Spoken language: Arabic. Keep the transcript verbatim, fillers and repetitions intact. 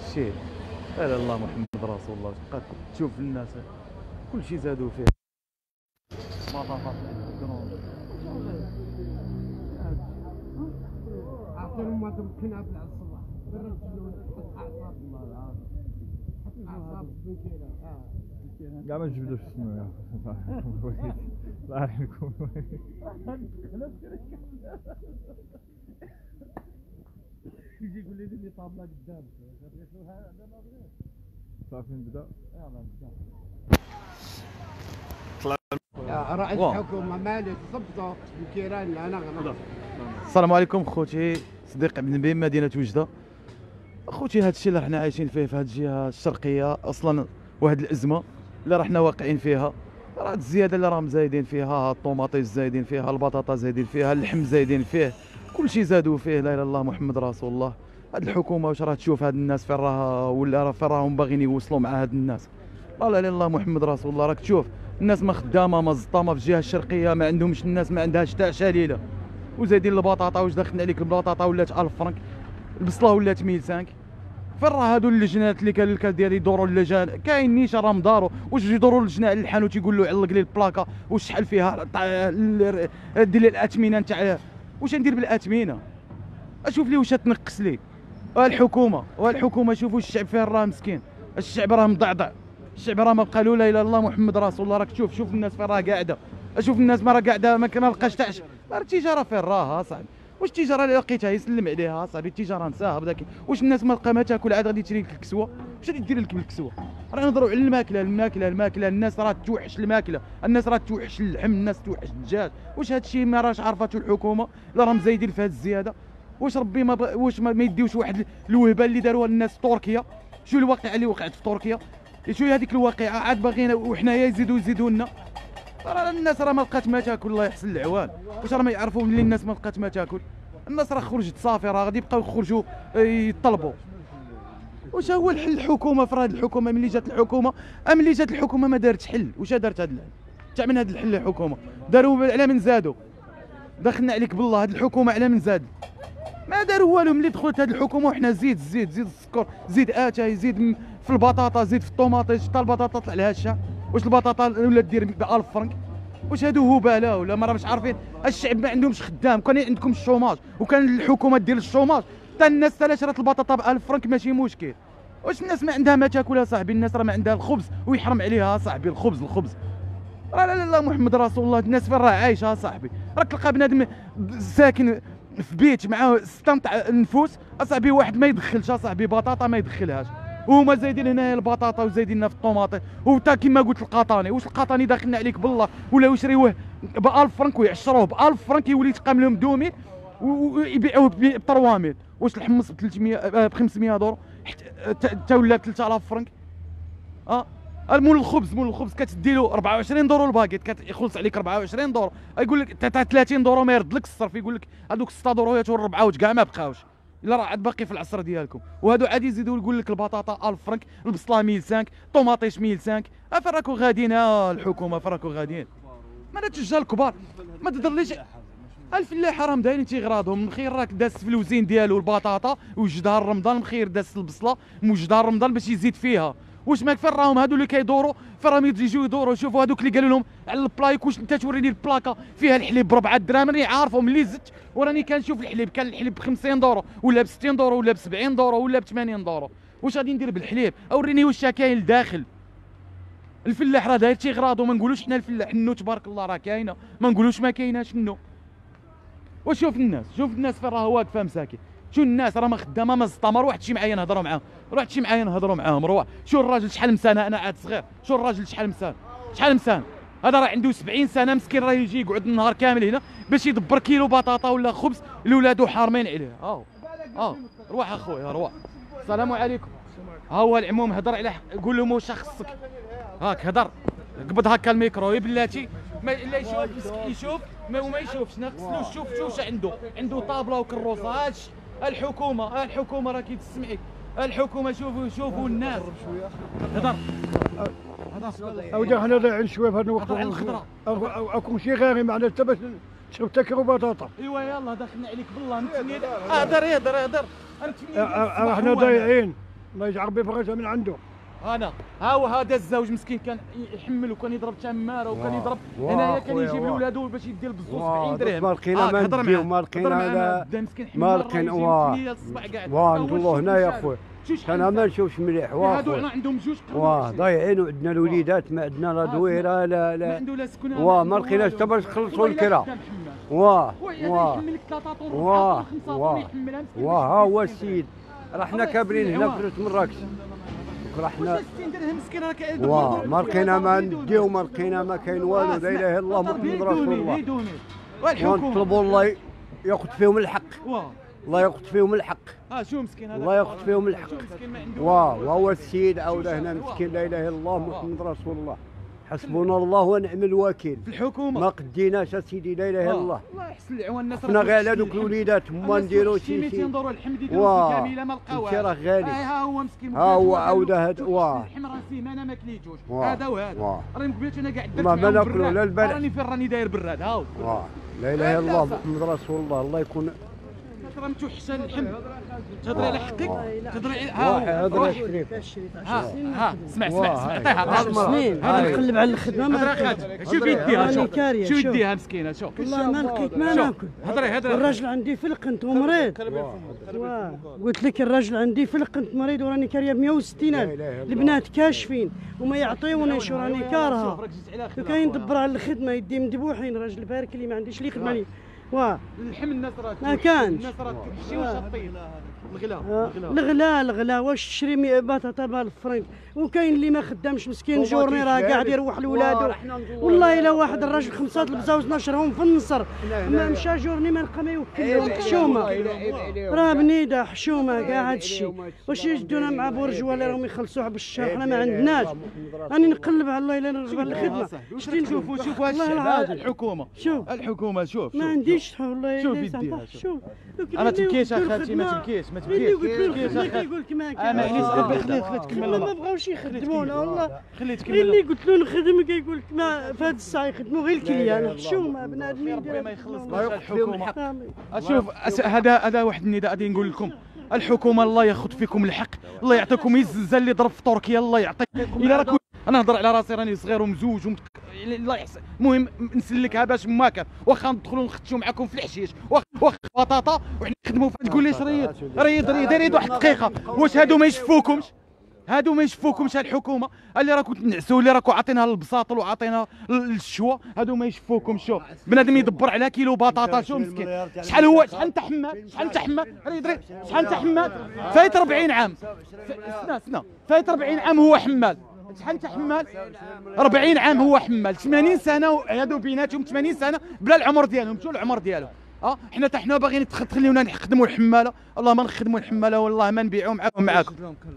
الشيء على الله محمد رسول الله. تبقى تشوف الناس كل شيء زادوا فيه مطافات الكنوز عطيهم ما تمكنها في الصباح برا اعصاب الله اعصاب بكينا كاع ما جبدوش السماء الله يعافيكم. يجي يقول لي اللي طابله قدامك صافي نبدا يلا رئيس الحكومه مالك ضبطوا الكيران انا غلط. السلام عليكم خوتي صديق بن بيم مدينه وجده. خوتي هذا الشيء اللي حنا عايشين فيه في هذه الجهه الشرقيه اصلا واحد الازمه اللي راه حنا واقعين فيها، راه الزياده اللي راهم زايدين فيها، الطوماطيش زايدين فيها، البطاطا زايدين فيها، اللحم زايدين فيه، كل شيء زادوا فيه. لا اله الا الله محمد رسول الله. هاد الحكومه واش راه تشوف هاد الناس فين راها ولا راه فين راهم باغيين يوصلوا مع هاد الناس؟ لا اله الا الله محمد رسول الله. راك تشوف الناس ما خدامه ما زطامه في الجهه الشرقيه، ما عندهمش الناس ما عندهاش تاع شليله، وزايدين البطاطا واش داخلين عليك البطاطا ولات ألف فرنك، البصله ولات مية وخمسين. فين راه هادو اللجنات اللي كان الكاس ديال يدوروا اللجان كاين نيشان راهم داروا، واش يدوروا اللجنه على الحانوت تيقول له علق لي البلاكه واش شحال فيها دير لي الاثمنه نتاع واش ندير بالاثمنه؟ اشوف لي واش تنقص لي؟ الحكومه والحكومه شوفوا الشعب فين راه مسكين، الشعب راه مضعضع، الشعب راه ما بقى له لا اله الا الله محمد رسول الله. راك تشوف شوف الناس فين راه قاعده، اشوف الناس ما راه قاعده ما بقاش تاع التجاره فين راها صاحبي. واش التجاره اللي لقيتها يسلم عليها صاحبي التجاره نساها بداك؟ واش الناس ما تلقى ما تاكل عاد غادي تشري لك الكسوه؟ واش غادي دير لك بالكسوه؟ راه نهضروا على الماكله الماكله الماكله، الناس راه توحش الماكله، الناس راه توحش اللحم، الناس توحش الدجاج. واش هذا الشيء ما راهش عرفته الحكومه؟ لا راهم زايدين في هذه الزياده. واش ربي ما بغ... واش ما, ما يديوش واحد الوهبه اللي داروها الناس في تركيا؟ شو الواقعه اللي وقعت في تركيا؟ شو هذيك الواقعه عاد باغينا وحنايا يزيدوا يزيدوا لنا؟ راه الناس راه ما لقات ما تاكل الله يحسن العوان. واش راه ما يعرفوا ملي الناس ما لقات ما تاكل؟ الناس راه خرجت صافي، راه غادي يبقاو يخرجوا يطلبوا. واش هو الحل الحكومه في هذه الحكومه؟ ملي جات الحكومه ملي جات الحكومه ما دارتش حل. واش دارت هذا الحل؟ تعمل هذا الحل الحكومه داروا على من زادوا؟ دخلنا عليك بالله هذه الحكومه على من زاد؟ ما داروا والو. ملي دخلت هذه الحكومه وحنا زيد زيد زيد السكر، زيد اتاي، زيد في البطاطا، زيد في الطوماطيش، حتى البطاطا طلع لها الشعر. واش البطاطا ولات دير ب ألف فرنك؟ واش هادو هباله ولا ما راهمش عارفين؟ الشعب ما عندهمش خدام. كان عندكم الشوماج وكان الحكومه دير الشوماج حتى الناس سالا شرات البطاطا ب ألف فرنك ماشي مشكل. واش الناس ما عندها ما تاكل صاحبي؟ الناس راه ما عندها الخبز ويحرم عليها صاحبي الخبز الخبز. راه لا لا محمد رسول الله. الناس فين راه عايشه صاحبي؟ راك تلقى بنادم ساكن في بيت معاه ستة نتاع نفوس اصاحبي، واحد ما يدخلش اصاحبي بطاطا ما يدخلهاش، وهما زايدين هنايا البطاطا وزايدين لنا في الطوماطي وتا كيما قلت القطاني. واش القطاني داخلنا عليك بالله ولا يشريوه ب ألف فرنك ويعشروه ب ألف فرنك يولي يتقام لهم دومين ويبيعوه ب ثلاثمية. واش الحمص ب ثلاثمية ب خمسمية دورو حتى ولا ب ثلاثة آلاف فرنك. اه المول الخبز مول الخبز كتدي له أربعة وعشرين دورو الباكيت، كيخلص عليك أربعة وعشرين دورو، يقول لك تاع ثلاثين دورو ما يردلكش الصرف، يقول لك هذوك ستة دورو والربعه كاع ما بقاوش الا راه عاد باقي في العصر ديالكم. وهادو عاد يزيدوا يقول لك البطاطا ألف فرنك، البصله مية وخمسين، طوماطيش مية وخمسين. فين راكو غاديين الحكومه؟ فين راكو غاديين؟ ما تجهل الكبار ما تدرليش. الفلاحه راهم دايرين تيغراضهم، مخير راك داس في الوزين ديالو البطاطا وجدها رمضان، مخير داس البصله وجدها رمضان باش يزيد فيها. واش ماك فين راهم هادو اللي كيدوروا؟ فين راهم يجيو يدوروا؟ شوفوا هادوك اللي قالوا لهم على البلايك واش انت توريني البلاكه فيها الحليب ب أربعة دراهم؟ راني عارفهم اللي زدت، وراني كنشوف الحليب كان الحليب ب خمسين دورو ولا ب ستين دورو ولا ب سبعين دورو ولا ب ثمانين دورو. واش غادي ندير بالحليب؟ اوريني واش كاين لداخل. الفلاح راه داير تيغراضو، ما نقولوش حنا الفلاح انه تبارك الله راه كاينه، ما نقولوش ما كايناش انه. وشوف الناس شوف الناس فين راه واقفه مساكن. شو الناس راه ما خدامه ما زطامه. روح شي معايا نهضروا معاهم، روح شي معايا نهضروا معاهم، روح شو الراجل شحال مسان. انا عاد صغير شو الراجل شحال مسان شحال مسان. هذا راه عنده سبعين سنه مسكين راه يجي يقعد النهار كامل هنا باش يدبر كيلو بطاطا ولا خبز لولادو حارمين عليه. اه اه روح اخويا روح. السلام عليكم. ها هو العموم هضر على قول لهم واش خصك هاك هضر قبض هكا الميكرو يا بلاتي ما الا يشوف يشوف ما وما يشوفش ناقصلوش. شوف شوف عنده عنده طابله وكروسه. هادشي الحكومه الحكومه راكي تسمعي الحكومه. شوفوا شوفوا الناس هضر هضر او حنا ضايعين شويه في هذا الوقت اكون شي غاري معنا حتى باش تشرب تاكل بطاطا. ايوا يلاه دخلنا عليك بالله. هضر هضر هضر حنا ضايعين الله يجعل ربي يفرجها من عنده. انا ها هو هذا الزوج مسكين كان يحمل وكان يضرب تماره وكان يضرب هنايا كان يجيب لولادو باش يدير بزوج سبعين درهم. ما لقينا ما نديو ما لقينا هذا ما لقينا واه والله هنايا اخويا انا ما نشوفش مليح واه هادو هنا عندهم جوج واه ضايعين وعندنا الوليدات ما عندنا لا دويره لا لا واه ما لقيناش حتى باش نخلصوا الكرا واه واه واه واه ها هو السيد راه حنا كابرين هنا في مراكش رحنا واه ما لقينا ما نديو ما لقينا ما كاين والو لا اله الا الله محمد رسول الله ونطلبوا الله ياخذ فيهم الحق الله ياخذ فيهم الحق اه شو مسكين هذا الله ياخذ فيهم الحق واه وهو السيد عاوده هنا مسكين لا اله الا الله محمد رسول الله حسبنا الله ونعم الوكيل في الحكومه ما قديناش اسيدي لا اله الا الله الله يحسن العوان الناس حنا غير على هذوك الوليدات ما نديروش شي شي مئتين دور الحمد لله كامله ما لقاوهاش راه غالي ها هو مسكين ها هو عاوده هذا واه راسي ما انا ما كليتوش هذا وهذا راني مقبلتش انا كاع درت ما ناكلو لا البارح راني فين راني داير براد ها هو لا اله الا الله محمد رسول الله الله يكون كرمتو حسن الحمد تهضري على حقك تهضري ها روح ها ها اسمع اسمع عطيها سنين انا نقلب على الخدمه ما شوف يديها شوف شوف يديها مسكينه شوف والله ما لقيت ما ناكل هضري هضري الراجل عندي في القنت ومريض قلت لك الراجل عندي في القنت مريض وراني كاريه مئة وستين ألف البنات كاشفين وما يعطيونيش وراني كارها كاين ندبر على الخدمه يدي مدبوحين راجل بارك لي ما عنديش لي خدمه لي واه اللحم الناس راه ما كانش الناس راه كتمشي واش الطين الغلا الغلا الغلا واش تشري بطاطا بالفرنك وكاين اللي ما خدامش مسكين جورني راه قاعد يروح لولادو والله الا واحد الراجل خمسه البزاوز نشرهم في النصر ما مشى جورني ما لقى ما يوكل حشومه راه بنيده حشومه كاع هادشي واش يجدونا مع بورجوا اللي راهم يخلصوها بالشهر حنا ما عندناش راني نقلب على الله الا نرجع للخدمه شتي نشوفوا شوفوا هاد الحكومه الحكومه شوف ما عنديش والله شوف يديها شوف انا تبكيش اخاتي ما تبكيش ما تبكيش يقول لك ما كاين انا ما بغاوش يخدمونا والله اللي قلت له نخدم كيقول لك ما في هذه الساعه يخدموا غير الكليان حشومه بنادمين ربي ما يخلص الحكومه شوف هذا هذا واحد النداء غادي نقول لكم الحكومه الله ياخذ فيكم الحق الله يعطيكم الزلزال اللي ضرب في تركيا الله يعطيكم الا راكم انا نهضر على راسي راني صغير ومزوج ومتك... الله يحسن المهم نسلكها باش ماكا واخا ندخلوا نختشوا معكم في الحشيش واخا واخا بطاطا وحنا نخدموا تقول ليش ريض ريض ريض ريض واحد دقيقه واش هادو ما يشفوكمش هادو ما يشفوكمش الحكومه اللي راكم تنعسوا اللي راكم عاطينها للبساطل وعاطينها للشوا هادو ما يشفوكمش شوف بنادم يدبر على كيلو بطاطا شو مسكين شحال هو شحال انت حماد شحال انت حماد ريض ريض شحال انت حماد فايت أربعين عام سنه سنه فايت أربعين عام هو حماد شحال انت حمال؟ أربعين عام هو حمال، ثمانين سنة هادو بيناتهم ثمانين سنة بلا العمر ديالهم، شو العمر ديالهم؟ اه حنا حتى حنا باغيين تخليونا نخدموا الحمالة، الله ما نخدموا الحمالة والله ما نبيعوا معاكم معاكم.